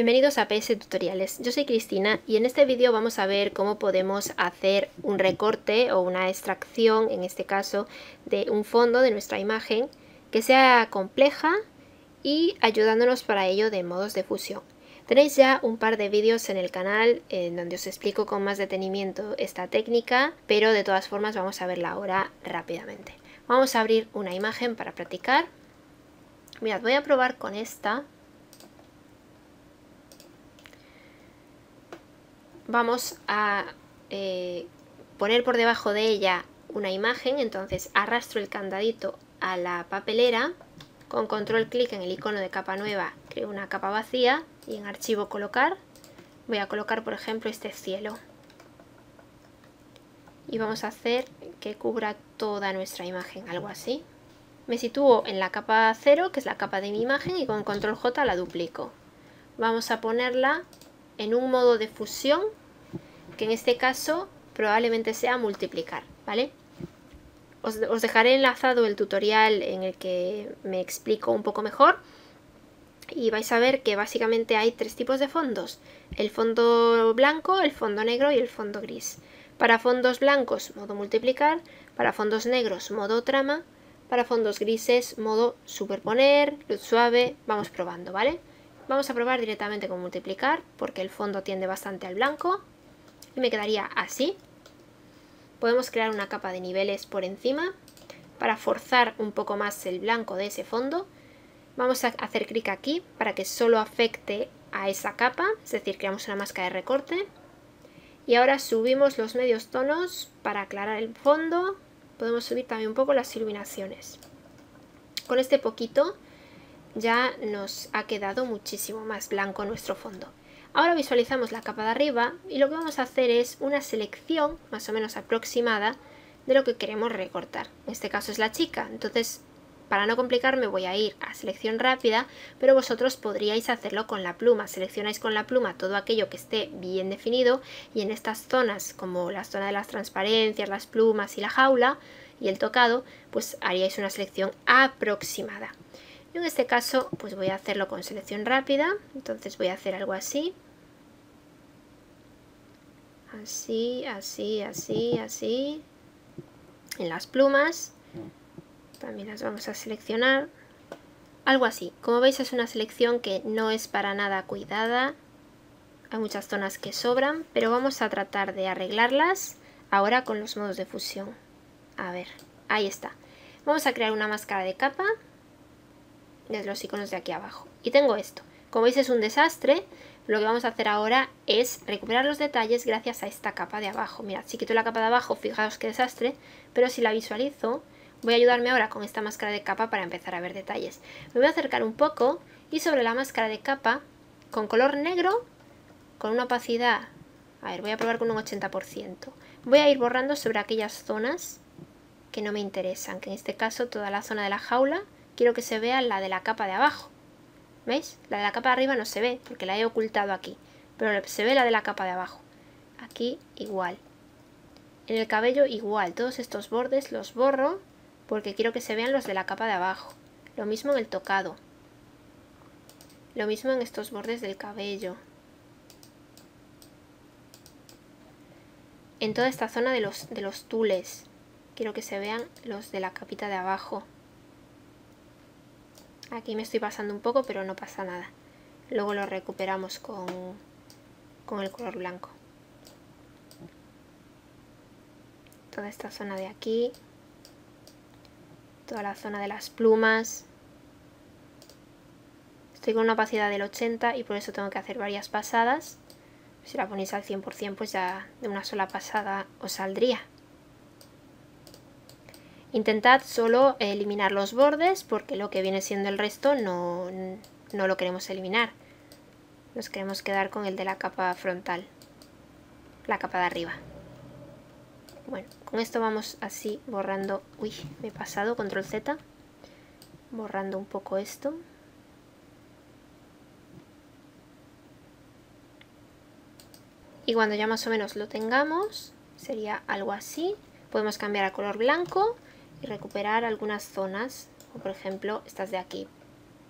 Bienvenidos a PS Tutoriales, yo soy Cristina y en este vídeo vamos a ver cómo podemos hacer un recorte o una extracción, en este caso, de un fondo de nuestra imagen que sea compleja y ayudándonos para ello de modos de fusión. Tenéis ya un par de vídeos en el canal en donde os explico con más detenimiento esta técnica, pero de todas formas vamos a verla ahora rápidamente. Vamos a abrir una imagen para practicar. Mirad, voy a probar con esta. Vamos a poner por debajo de ella una imagen, entonces arrastro el candadito a la papelera, con control clic en el icono de capa nueva creo una capa vacía y en archivo colocar, voy a colocar por ejemplo este cielo y vamos a hacer que cubra toda nuestra imagen, algo así. Me sitúo en la capa 0, que es la capa de mi imagen, y con control J la duplico. Vamos a ponerla en un modo de fusión que en este caso probablemente sea multiplicar, ¿vale? Os dejaré enlazado el tutorial en el que me explico un poco mejor y vais a ver que básicamente hay tres tipos de fondos: el fondo blanco, el fondo negro y el fondo gris. Para fondos blancos, modo multiplicar; para fondos negros, modo trama; para fondos grises, modo superponer, luz suave. Vamos probando, ¿vale? Vamos a probar directamente con multiplicar porque el fondo tiende bastante al blanco y me quedaría así. Podemos crear una capa de niveles por encima para forzar un poco más el blanco de ese fondo. Vamos a hacer clic aquí para que solo afecte a esa capa, es decir, creamos una máscara de recorte. Y ahora subimos los medios tonos para aclarar el fondo. Podemos subir también un poco las iluminaciones. Con este poquito ya nos ha quedado muchísimo más blanco nuestro fondo. Ahora visualizamos la capa de arriba y lo que vamos a hacer es una selección más o menos aproximada de lo que queremos recortar. En este caso es la chica, entonces para no complicarme voy a ir a selección rápida, pero vosotros podríais hacerlo con la pluma. Seleccionáis con la pluma todo aquello que esté bien definido y en estas zonas, como la zona de las transparencias, las plumas y la jaula y el tocado, pues haríais una selección aproximada. En este caso pues voy a hacerlo con selección rápida, entonces voy a hacer algo así, así, así, así, así. En las plumas también las vamos a seleccionar, algo así. Como veis es una selección que no es para nada cuidada, hay muchas zonas que sobran, pero vamos a tratar de arreglarlas ahora con los modos de fusión. A ver, ahí está. Vamos a crear una máscara de capa desde los iconos de aquí abajo y tengo esto. Como veis es un desastre. Lo que vamos a hacer ahora es recuperar los detalles gracias a esta capa de abajo. Mirad, si quito la capa de abajo, fijaos qué desastre, pero si la visualizo, voy a ayudarme ahora con esta máscara de capa para empezar a ver detalles. Me voy a acercar un poco y sobre la máscara de capa, con color negro, con una opacidad, a ver, voy a probar con un 80%, voy a ir borrando sobre aquellas zonas que no me interesan, que en este caso toda la zona de la jaula. Quiero que se vea la de la capa de abajo. ¿Veis? La de la capa de arriba no se ve porque la he ocultado aquí, pero se ve la de la capa de abajo. Aquí igual. En el cabello igual. Todos estos bordes los borro porque quiero que se vean los de la capa de abajo. Lo mismo en el tocado. Lo mismo en estos bordes del cabello. En toda esta zona de los tules. Quiero que se vean los de la capita de abajo. Aquí me estoy pasando un poco, pero no pasa nada. Luego lo recuperamos con el color blanco. Toda esta zona de aquí. Toda la zona de las plumas. Estoy con una opacidad del 80 y por eso tengo que hacer varias pasadas. Si la ponéis al 100% pues ya de una sola pasada os saldría. Intentad solo eliminar los bordes porque lo que viene siendo el resto no lo queremos eliminar. Nos queremos quedar con el de la capa frontal, la capa de arriba. Bueno, con esto vamos así borrando. Uy, me he pasado, control Z. Borrando un poco esto. Y cuando ya más o menos lo tengamos, sería algo así. Podemos cambiar a color blanco y recuperar algunas zonas, como por ejemplo estas de aquí.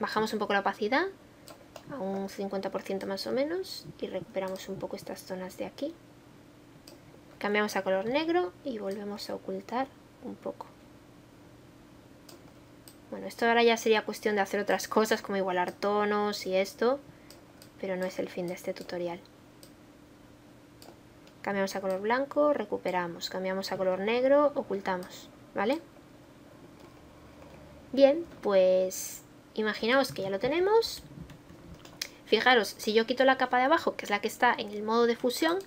Bajamos un poco la opacidad, a un 50% más o menos, y recuperamos un poco estas zonas de aquí. Cambiamos a color negro y volvemos a ocultar un poco. Bueno, esto ahora ya sería cuestión de hacer otras cosas como igualar tonos y esto, pero no es el fin de este tutorial. Cambiamos a color blanco, recuperamos, cambiamos a color negro, ocultamos, ¿vale? Bien, pues imaginaos que ya lo tenemos. Fijaros, si yo quito la capa de abajo, que es la que está en el modo de fusión,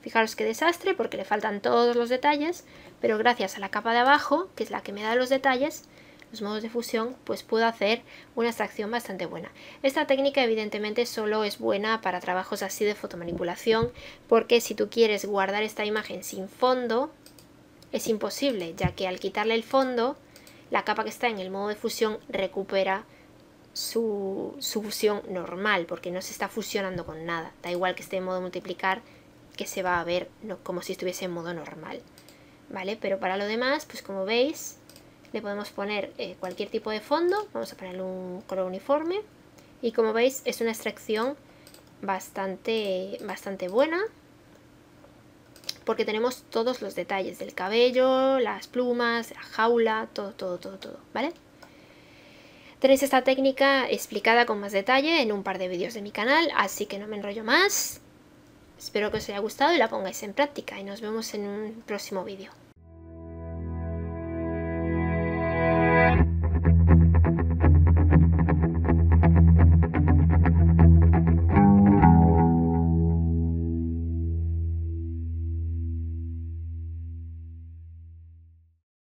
fijaros qué desastre porque le faltan todos los detalles, pero gracias a la capa de abajo, que es la que me da los detalles, los modos de fusión, pues puedo hacer una extracción bastante buena. Esta técnica evidentemente solo es buena para trabajos así de fotomanipulación, porque si tú quieres guardar esta imagen sin fondo, es imposible, ya que al quitarle el fondo, la capa que está en el modo de fusión recupera su fusión normal, porque no se está fusionando con nada. Da igual que esté en modo multiplicar, que se va a ver como si estuviese en modo normal, ¿vale? Pero para lo demás, pues como veis, le podemos poner cualquier tipo de fondo. Vamos a ponerle un color uniforme. Y como veis, es una extracción bastante buena, porque tenemos todos los detalles del cabello, las plumas, la jaula, todo, ¿vale? Tenéis esta técnica explicada con más detalle en un par de vídeos de mi canal, así que no me enrollo más. Espero que os haya gustado y la pongáis en práctica, y nos vemos en un próximo vídeo.